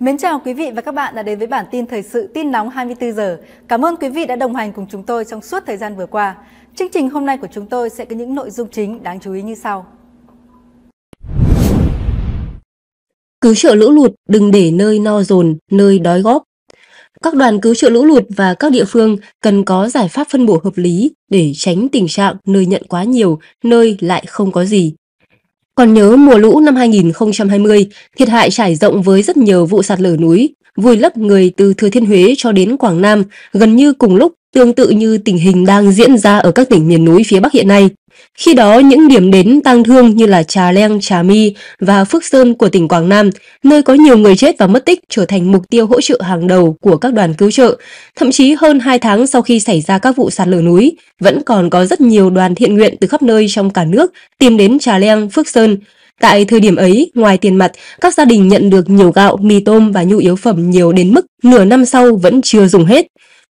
Mến chào quý vị và các bạn đã đến với bản tin thời sự tin nóng 24 giờ. Cảm ơn quý vị đã đồng hành cùng chúng tôi trong suốt thời gian vừa qua. Chương trình hôm nay của chúng tôi sẽ có những nội dung chính đáng chú ý như sau. Cứu trợ lũ lụt, đừng để nơi no dồn, nơi đói góp. Các đoàn cứu trợ lũ lụt và các địa phương cần có giải pháp phân bổ hợp lý để tránh tình trạng nơi nhận quá nhiều, nơi lại không có gì. Còn nhớ mùa lũ năm 2020, thiệt hại trải rộng với rất nhiều vụ sạt lở núi, vùi lấp người từ Thừa Thiên Huế cho đến Quảng Nam gần như cùng lúc, tương tự như tình hình đang diễn ra ở các tỉnh miền núi phía Bắc hiện nay. Khi đó, những điểm đến tang thương như là Trà Leng, Trà My và Phước Sơn của tỉnh Quảng Nam, nơi có nhiều người chết và mất tích, trở thành mục tiêu hỗ trợ hàng đầu của các đoàn cứu trợ. Thậm chí hơn 2 tháng sau khi xảy ra các vụ sạt lở núi, vẫn còn có rất nhiều đoàn thiện nguyện từ khắp nơi trong cả nước tìm đến Trà Leng, Phước Sơn. Tại thời điểm ấy, ngoài tiền mặt, các gia đình nhận được nhiều gạo, mì tôm và nhu yếu phẩm nhiều đến mức nửa năm sau vẫn chưa dùng hết.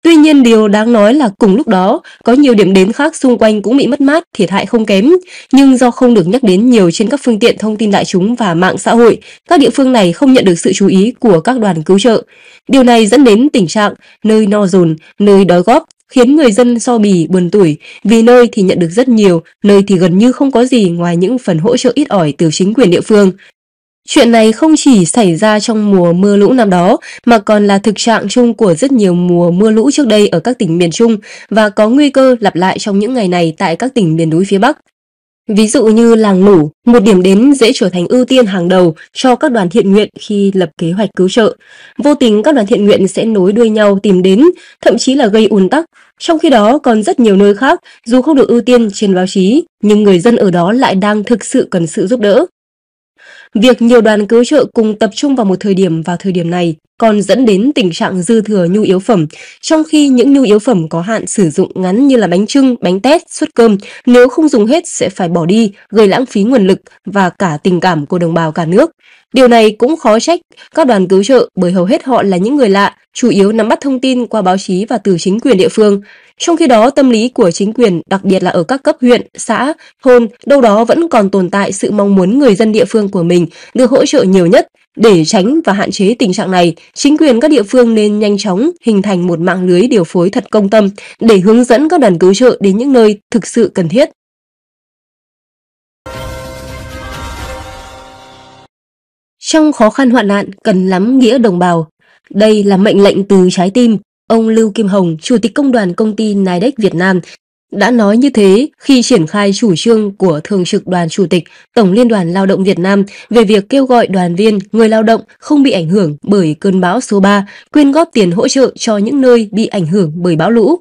Tuy nhiên, điều đáng nói là cùng lúc đó, có nhiều điểm đến khác xung quanh cũng bị mất mát, thiệt hại không kém. Nhưng do không được nhắc đến nhiều trên các phương tiện thông tin đại chúng và mạng xã hội, các địa phương này không nhận được sự chú ý của các đoàn cứu trợ. Điều này dẫn đến tình trạng nơi no dồn, nơi đói góp, khiến người dân so bì, buồn tủi, vì nơi thì nhận được rất nhiều, nơi thì gần như không có gì ngoài những phần hỗ trợ ít ỏi từ chính quyền địa phương. Chuyện này không chỉ xảy ra trong mùa mưa lũ năm đó, mà còn là thực trạng chung của rất nhiều mùa mưa lũ trước đây ở các tỉnh miền Trung và có nguy cơ lặp lại trong những ngày này tại các tỉnh miền núi phía Bắc. Ví dụ như làng Nủ, một điểm đến dễ trở thành ưu tiên hàng đầu cho các đoàn thiện nguyện khi lập kế hoạch cứu trợ. Vô tình các đoàn thiện nguyện sẽ nối đuôi nhau tìm đến, thậm chí là gây ùn tắc. Trong khi đó còn rất nhiều nơi khác, dù không được ưu tiên trên báo chí, nhưng người dân ở đó lại đang thực sự cần sự giúp đỡ. Việc nhiều đoàn cứu trợ cùng tập trung vào một thời điểm này còn dẫn đến tình trạng dư thừa nhu yếu phẩm, trong khi những nhu yếu phẩm có hạn sử dụng ngắn như là bánh chưng, bánh tét, suất cơm nếu không dùng hết sẽ phải bỏ đi, gây lãng phí nguồn lực và cả tình cảm của đồng bào cả nước. Điều này cũng khó trách các đoàn cứu trợ bởi hầu hết họ là những người lạ, chủ yếu nắm bắt thông tin qua báo chí và từ chính quyền địa phương. Trong khi đó, tâm lý của chính quyền, đặc biệt là ở các cấp huyện, xã, thôn, đâu đó vẫn còn tồn tại sự mong muốn người dân địa phương của mình được hỗ trợ nhiều nhất. Để tránh và hạn chế tình trạng này, chính quyền các địa phương nên nhanh chóng hình thành một mạng lưới điều phối thật công tâm để hướng dẫn các đoàn cứu trợ đến những nơi thực sự cần thiết. Trong khó khăn hoạn nạn, cần lắm nghĩa đồng bào. Đây là mệnh lệnh từ trái tim. Ông Lưu Kim Hồng, Chủ tịch Công đoàn Công ty Nidec Việt Nam, đã nói như thế khi triển khai chủ trương của Thường trực Đoàn Chủ tịch Tổng Liên đoàn Lao động Việt Nam về việc kêu gọi đoàn viên, người lao động không bị ảnh hưởng bởi cơn bão số 3, quyên góp tiền hỗ trợ cho những nơi bị ảnh hưởng bởi bão lũ.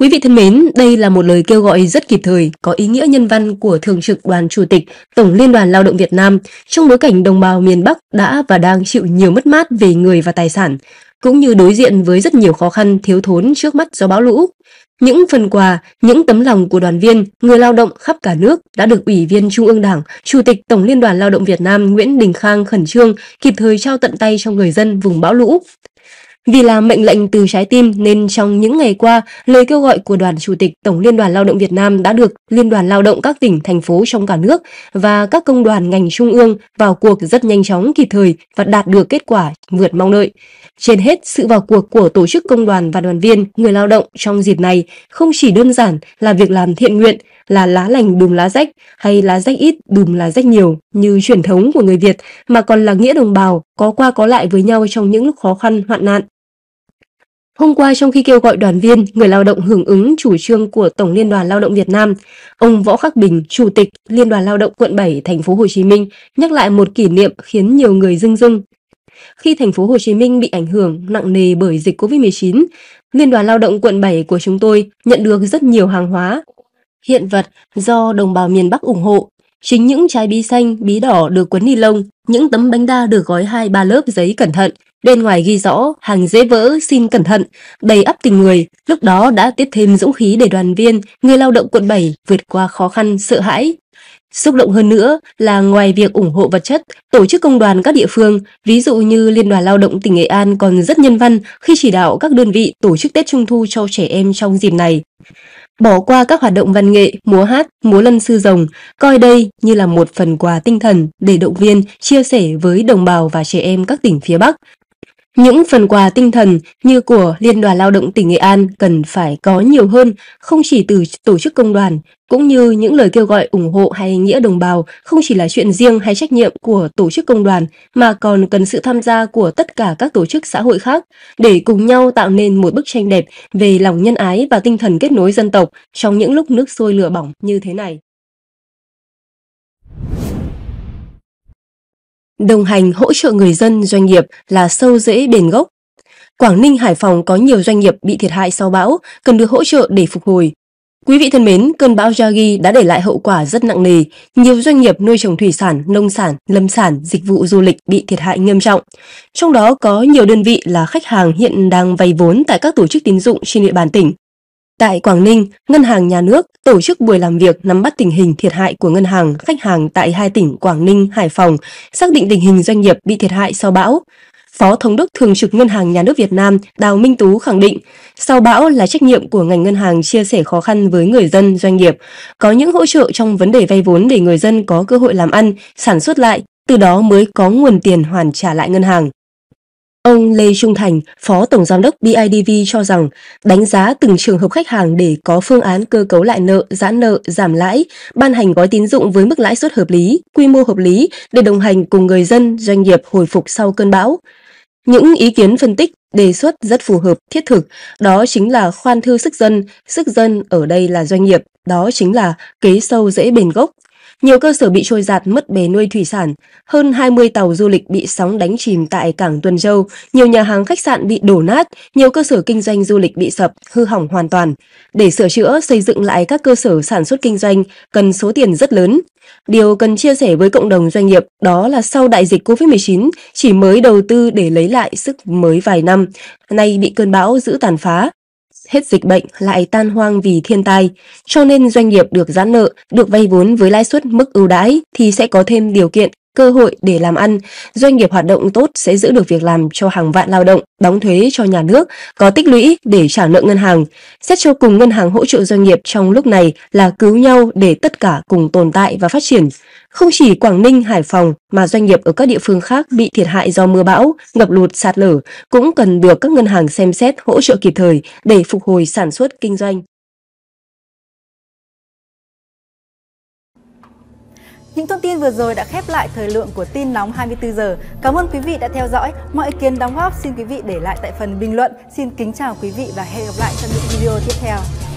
Quý vị thân mến, đây là một lời kêu gọi rất kịp thời, có ý nghĩa nhân văn của Thường trực Đoàn Chủ tịch Tổng Liên đoàn Lao động Việt Nam trong bối cảnh đồng bào miền Bắc đã và đang chịu nhiều mất mát về người và tài sản, cũng như đối diện với rất nhiều khó khăn thiếu thốn trước mắt do bão lũ. Những phần quà, những tấm lòng của đoàn viên, người lao động khắp cả nước đã được Ủy viên Trung ương Đảng, Chủ tịch Tổng Liên đoàn Lao động Việt Nam Nguyễn Đình Khang khẩn trương kịp thời trao tận tay cho người dân vùng bão lũ. Vì là mệnh lệnh từ trái tim nên trong những ngày qua, lời kêu gọi của Đoàn Chủ tịch Tổng Liên đoàn Lao động Việt Nam đã được Liên đoàn Lao động các tỉnh, thành phố trong cả nước và các công đoàn ngành trung ương vào cuộc rất nhanh chóng, kịp thời và đạt được kết quả vượt mong đợi. Trên hết, sự vào cuộc của tổ chức công đoàn và đoàn viên, người lao động trong dịp này không chỉ đơn giản là việc làm thiện nguyện, là lá lành đùm lá rách hay lá rách ít đùm lá rách nhiều như truyền thống của người Việt, mà còn là nghĩa đồng bào có qua có lại với nhau trong những lúc khó khăn hoạn nạn. Hôm qua, trong khi kêu gọi đoàn viên, người lao động hưởng ứng chủ trương của Tổng Liên đoàn Lao động Việt Nam, ông Võ Khắc Bình, Chủ tịch Liên đoàn Lao động quận 7, thành phố Hồ Chí Minh nhắc lại một kỷ niệm khiến nhiều người rưng rưng. Khi thành phố Hồ Chí Minh bị ảnh hưởng nặng nề bởi dịch Covid-19, Liên đoàn Lao động quận 7 của chúng tôi nhận được rất nhiều hàng hóa, hiện vật do đồng bào miền Bắc ủng hộ. Chính những trái bí xanh, bí đỏ được quấn ni lông, những tấm bánh đa được gói 2-3 lớp giấy cẩn thận, bên ngoài ghi rõ hàng dễ vỡ, xin cẩn thận, đầy ắp tình người, lúc đó đã tiếp thêm dũng khí để đoàn viên, người lao động quận 7 vượt qua khó khăn, sợ hãi. Xúc động hơn nữa là ngoài việc ủng hộ vật chất, tổ chức công đoàn các địa phương, ví dụ như Liên đoàn Lao động tỉnh Nghệ An còn rất nhân văn khi chỉ đạo các đơn vị tổ chức Tết Trung thu cho trẻ em trong dịp này. Bỏ qua các hoạt động văn nghệ, múa hát, múa lân sư rồng, coi đây như là một phần quà tinh thần để động viên, chia sẻ với đồng bào và trẻ em các tỉnh phía Bắc. Những phần quà tinh thần như của Liên đoàn Lao động tỉnh Nghệ An cần phải có nhiều hơn, không chỉ từ tổ chức công đoàn, cũng như những lời kêu gọi ủng hộ hay nghĩa đồng bào không chỉ là chuyện riêng hay trách nhiệm của tổ chức công đoàn mà còn cần sự tham gia của tất cả các tổ chức xã hội khác để cùng nhau tạo nên một bức tranh đẹp về lòng nhân ái và tinh thần kết nối dân tộc trong những lúc nước sôi lửa bỏng như thế này. Đồng hành hỗ trợ người dân, doanh nghiệp là sâu rễ bền gốc. Quảng Ninh, Hải Phòng có nhiều doanh nghiệp bị thiệt hại sau bão, cần được hỗ trợ để phục hồi. Quý vị thân mến, cơn bão Yagi đã để lại hậu quả rất nặng nề. Nhiều doanh nghiệp nuôi trồng thủy sản, nông sản, lâm sản, dịch vụ du lịch bị thiệt hại nghiêm trọng. Trong đó có nhiều đơn vị là khách hàng hiện đang vay vốn tại các tổ chức tín dụng trên địa bàn tỉnh. Tại Quảng Ninh, Ngân hàng Nhà nước tổ chức buổi làm việc nắm bắt tình hình thiệt hại của ngân hàng, khách hàng tại hai tỉnh Quảng Ninh, Hải Phòng, xác định tình hình doanh nghiệp bị thiệt hại sau bão. Phó Thống đốc Thường trực Ngân hàng Nhà nước Việt Nam Đào Minh Tú khẳng định, sau bão là trách nhiệm của ngành ngân hàng chia sẻ khó khăn với người dân, doanh nghiệp, có những hỗ trợ trong vấn đề vay vốn để người dân có cơ hội làm ăn, sản xuất lại, từ đó mới có nguồn tiền hoàn trả lại ngân hàng. Ông Lê Trung Thành, Phó Tổng Giám đốc BIDV cho rằng, đánh giá từng trường hợp khách hàng để có phương án cơ cấu lại nợ, giãn nợ, giảm lãi, ban hành gói tín dụng với mức lãi suất hợp lý, quy mô hợp lý để đồng hành cùng người dân, doanh nghiệp hồi phục sau cơn bão. Những ý kiến phân tích, đề xuất rất phù hợp, thiết thực, đó chính là khoan thư sức dân ở đây là doanh nghiệp, đó chính là kế sâu rễ bền gốc. Nhiều cơ sở bị trôi giạt mất bè nuôi thủy sản, hơn 20 tàu du lịch bị sóng đánh chìm tại cảng Tuần Châu, nhiều nhà hàng khách sạn bị đổ nát, nhiều cơ sở kinh doanh du lịch bị sập, hư hỏng hoàn toàn. Để sửa chữa, xây dựng lại các cơ sở sản xuất kinh doanh cần số tiền rất lớn. Điều cần chia sẻ với cộng đồng doanh nghiệp đó là sau đại dịch Covid-19 chỉ mới đầu tư để lấy lại sức mới vài năm, nay bị cơn bão dữ tàn phá. Hết dịch bệnh lại tan hoang vì thiên tai, cho nên doanh nghiệp được giãn nợ, được vay vốn với lãi suất mức ưu đãi thì sẽ có thêm điều kiện, cơ hội để làm ăn. Doanh nghiệp hoạt động tốt sẽ giữ được việc làm cho hàng vạn lao động, đóng thuế cho nhà nước, có tích lũy để trả nợ ngân hàng. Xét cho cùng, ngân hàng hỗ trợ doanh nghiệp trong lúc này là cứu nhau để tất cả cùng tồn tại và phát triển. Không chỉ Quảng Ninh, Hải Phòng mà doanh nghiệp ở các địa phương khác bị thiệt hại do mưa bão, ngập lụt, sạt lở cũng cần được các ngân hàng xem xét hỗ trợ kịp thời để phục hồi sản xuất kinh doanh. Những thông tin vừa rồi đã khép lại thời lượng của tin nóng 24 giờ. Cảm ơn quý vị đã theo dõi. Mọi ý kiến đóng góp xin quý vị để lại tại phần bình luận. Xin kính chào quý vị và hẹn gặp lại trong những video tiếp theo.